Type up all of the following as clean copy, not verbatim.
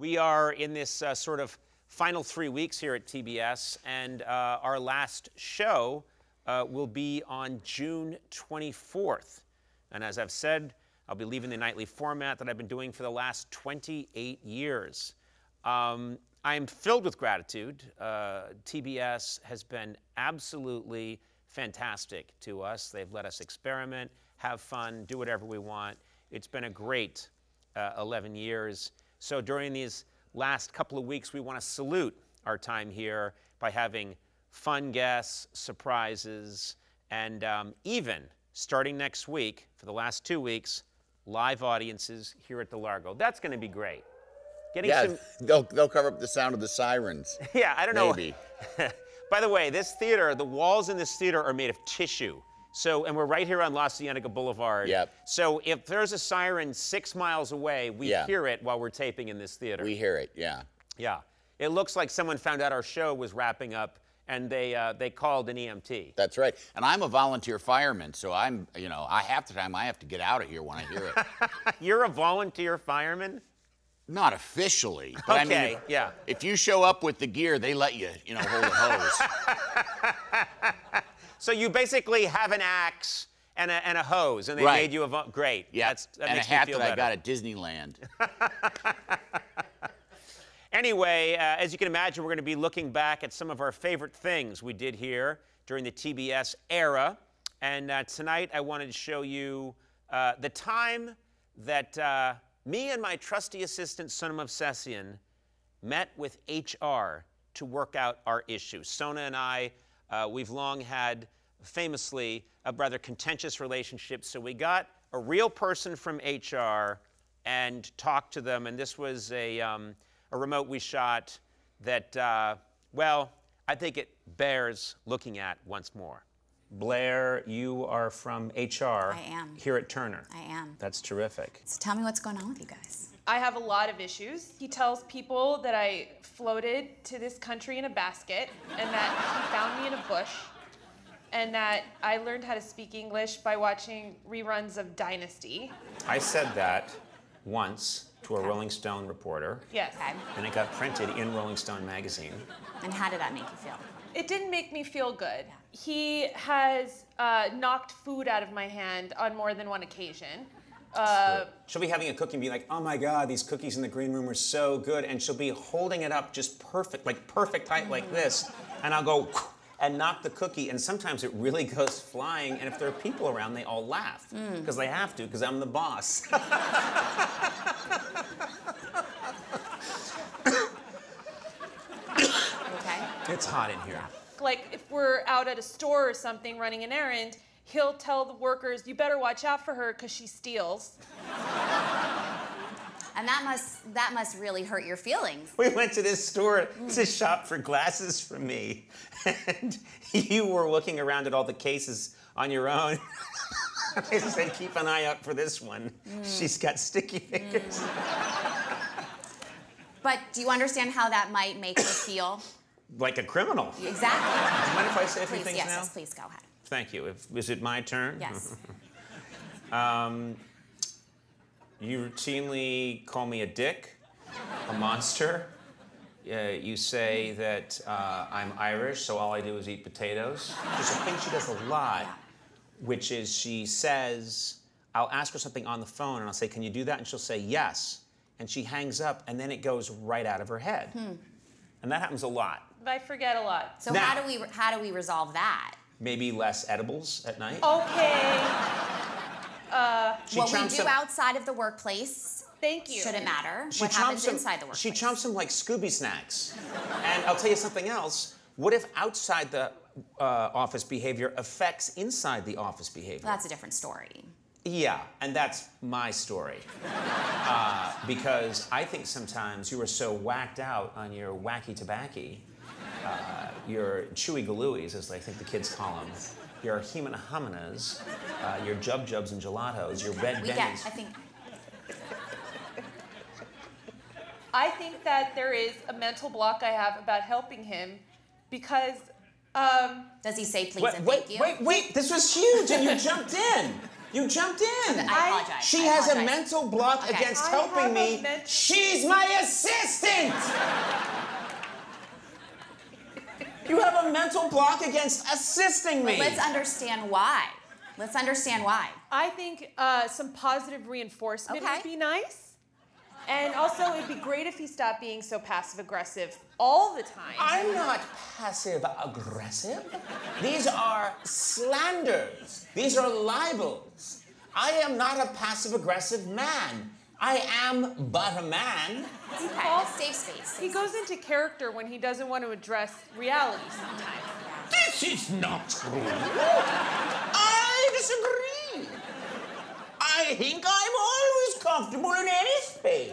We are in this sort of final 3 weeks here at TBS, and our last show will be on June 24th. And as I've said, I'll be leaving the nightly format that I've been doing for the last 28 years. I'm filled with gratitude. TBS has been absolutely fantastic to us. They've let us experiment, have fun, do whatever we want. It's been a great 11 years. So during these last couple of weeks, we want to salute our time here by having fun guests, surprises, and even starting next week, for the last 2 weeks, live audiences here at the Largo. That's going to be great. They'll cover up the sound of the sirens. Yeah, I don't know. Maybe. By the way, this theater, the walls in this theater are made of tissue. So, and we're right here on La Cienega Boulevard. Yep. So if there's a siren 6 miles away, we hear it while we're taping in this theater. We hear it, yeah. Yeah. It looks like someone found out our show was wrapping up, and they called an EMT. That's right. And I'm a volunteer fireman, so I'm, you know, half the time I have to get out of here when I hear it. You're a volunteer fireman? Not officially, but okay, I mean, if you show up with the gear, they let you, you know, hold the hose. So you basically have an axe and a hose, and they made you a great. Yeah, that makes me feel better. And a hat that I got at Disneyland. Anyway, as you can imagine, we're going to be looking back at some of our favorite things we did here during the TBS era, and tonight I wanted to show you the time that. Me and my trusty assistant, Sona Movsesian, met with HR to work out our issues. Sona and I, we've long had, famously, a rather contentious relationship, so we got a real person from HR and talked to them, and this was a remote we shot that, well, I think it bears looking at once more. Blair, you are from HR here at Turner. I am. That's terrific. So tell me what's going on with you guys. I have a lot of issues. He tells people that I floated to this country in a basket and that he found me in a bush and that I learned how to speak English by watching reruns of Dynasty. I said that once to a Rolling Stone reporter. Yes. Okay. And it got printed in Rolling Stone magazine. And how did that make you feel? It didn't make me feel good. Yeah. He has knocked food out of my hand on more than one occasion. She'll be having a cookie and be like, oh my God, these cookies in the green room are so good. And she'll be holding it up just perfect, like perfect height like this. And I'll go and knock the cookie. And sometimes it really goes flying. And if there are people around, they all laugh. Because they have to, because I'm the boss. It's hot in here. Like, if we're out at a store or something running an errand, he'll tell the workers, you better watch out for her because she steals. And that must really hurt your feelings. We went to this store to shop for glasses for me, and you were looking around at all the cases on your own. I said, keep an eye out for this one. She's got sticky fingers. But do you understand how that might make her feel? Like a criminal. Exactly. Do you mind if I say a few things now? Yes, please go ahead. Thank you. Is it my turn? Yes. You routinely call me a dick, a monster. You say that I'm Irish, so all I do is eat potatoes. There's a thing she does a lot, which is she says, I'll ask her something on the phone, and I'll say, can you do that? And she'll say, yes. And she hangs up, and then it goes right out of her head. And that happens a lot. I forget a lot. So now, how do we resolve that? Maybe less edibles at night. Okay. What we do outside of the workplace. Thank you. Shouldn't matter. What happens inside the workplace? She chomps them like Scooby snacks. And I'll tell you something else. What if outside the office behavior affects inside the office behavior? Well, that's a different story. Yeah, and that's my story. Because I think sometimes you are so whacked out on your wacky tobacky, your chewy galooies, as I think the kids call them, your human hominas, your jub-jubs and gelatos, your red bennies. I think that there is a mental block I have about helping him because... Does he say please and thank you? Wait, this was huge and you jumped in. You jumped in. I apologize. She has a mental block against helping me. She's my assistant. your mental block against assisting me? Let's understand why. Let's understand why. I think some positive reinforcement would be nice. And also, it'd be great if he stopped being so passive-aggressive all the time. I'm not passive-aggressive. These are slanders. These are libels. I am not a passive-aggressive man. I am but a man. It's okay, it's a safe space. He goes into character when he doesn't want to address reality sometimes. This is not true. I disagree. I think I'm always comfortable in any space.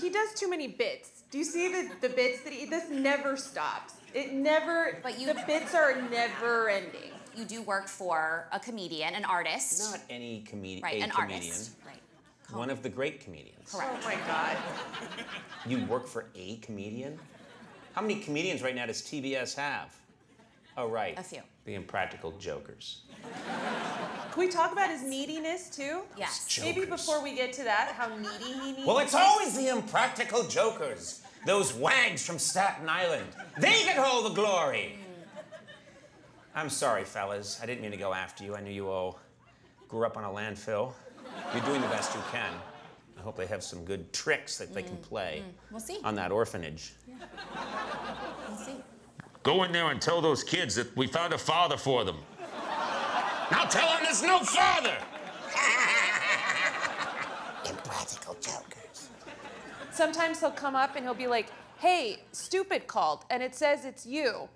He does too many bits. Do you see the bits that he does? Never stops. It never. But the bits are never ending. You do work for a comedian, an artist. Not any comedian. Right, an artist. Right. One of the great comedians. Correct. Oh my God. You work for a comedian? How many comedians right now does TBS have? Oh, right. A few. The Impractical Jokers. Can we talk about his neediness, too? Yes. Jokers. Maybe before we get to that, how needy he needs. Well, it's always the Impractical Jokers. Those wags from Staten Island. They get all the glory. I'm sorry, fellas. I didn't mean to go after you. I knew you all grew up on a landfill. You're doing the best you can. I hope they have some good tricks that they can play We'll see. On that orphanage. Yeah. We'll see. Go in there and tell those kids that we found a father for them. Now tell them there's no father! Impractical Jokers. Sometimes he'll come up and he'll be like, hey, stupid called, and it says it's you.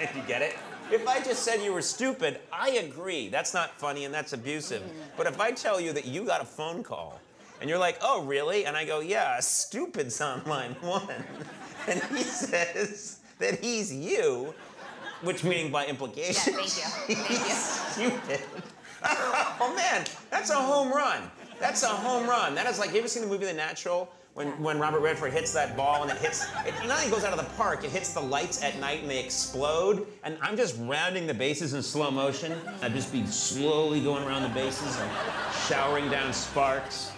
You get it? If I just said you were stupid, I agree. That's not funny and that's abusive. But if I tell you that you got a phone call and you're like, oh, really? And I go, yeah, stupid's on line one. And he says that he's you, which meaning by implication. Yeah, thank you. He's stupid. Oh, man, that's a home run. That's a home run. That is like, you ever seen the movie The Natural? When Robert Redford hits that ball and it nothing goes out of the park, it hits the lights at night and they explode. And I'm just rounding the bases in slow motion. I'd just be slowly going around the bases and showering down sparks.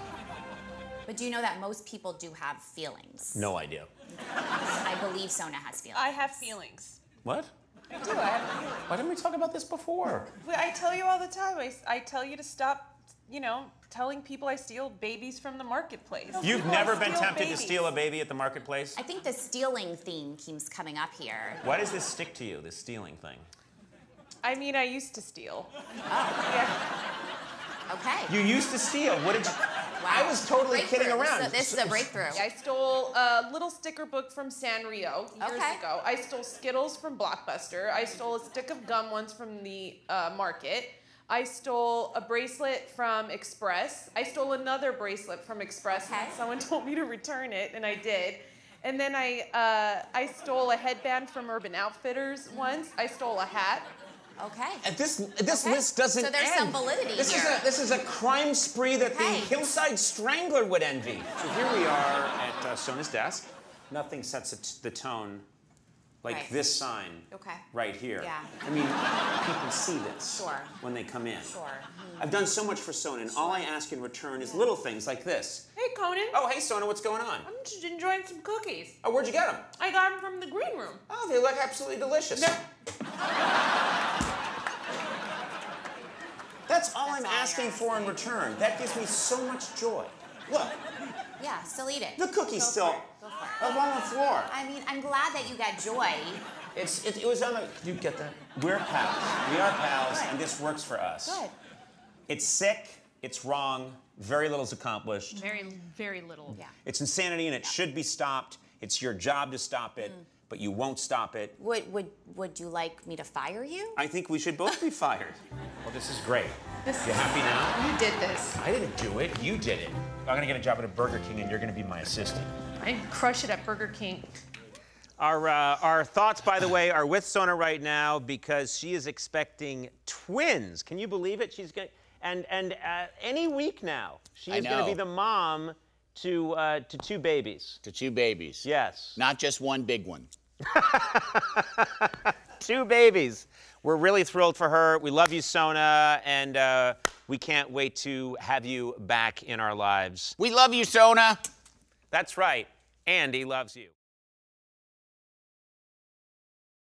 But do you know that most people do have feelings? No idea. I believe Sona has feelings. I have feelings. What? I do, I have feelings. Why didn't we talk about this before? I tell you all the time, I tell you to stop, you know, telling people I steal babies from the marketplace. You've never been tempted to steal a baby at the marketplace? I think the stealing theme keeps coming up here. Why does this stick to you, this stealing thing? I mean, I used to steal. Oh. Yeah. Okay. You used to steal. What did you... Wow. I was totally kidding around. This is a breakthrough. I stole a little sticker book from Sanrio years ago. I stole Skittles from Blockbuster. I stole a stick of gum once from the market. I stole a bracelet from Express. I stole another bracelet from Express. Okay. And someone told me to return it, and I did. And then I stole a headband from Urban Outfitters once. I stole a hat. Okay. And this list doesn't end. So there's some validity here. This is a crime spree that the Hillside Strangler would envy. So here we are at Sona's desk. Nothing sets the tone like this sign right here. Yeah. I mean, people see this when they come in. Sure. Mm-hmm. I've done so much for Sona, and all I ask in return is little things like this. Hey, Conan. Oh, hey, Sona, what's going on? I'm just enjoying some cookies. Oh, where'd you get them? I got them from the green room. Oh, they look absolutely delicious. That's all I'm asking for in return. That gives me so much joy. Look. Yeah, still eat it. The cookie's still up on the floor. I mean, I'm glad that you got joy. It was on the... You get that? We're pals. We are pals, and this works for us. Good. It's sick. It's wrong. Very little's accomplished. Very, very little. Yeah. It's insanity, and it should be stopped. It's your job to stop it, but you won't stop it. Would you like me to fire you? I think we should both be fired. Well, this is great. You happy now? You did this. I didn't do it. You did it. I'm gonna get a job at a Burger King, and you're gonna be my assistant. I crush it at Burger King. Our thoughts, by the way, are with Sona right now because she is expecting twins. Can you believe it? She's gonna any week now she is gonna be the mom to two babies. To two babies. Yes. Not just one big one. Two babies. We're really thrilled for her. We love you, Sona, and We can't wait to have you back in our lives. We love you, Sona. That's right. Andy loves you.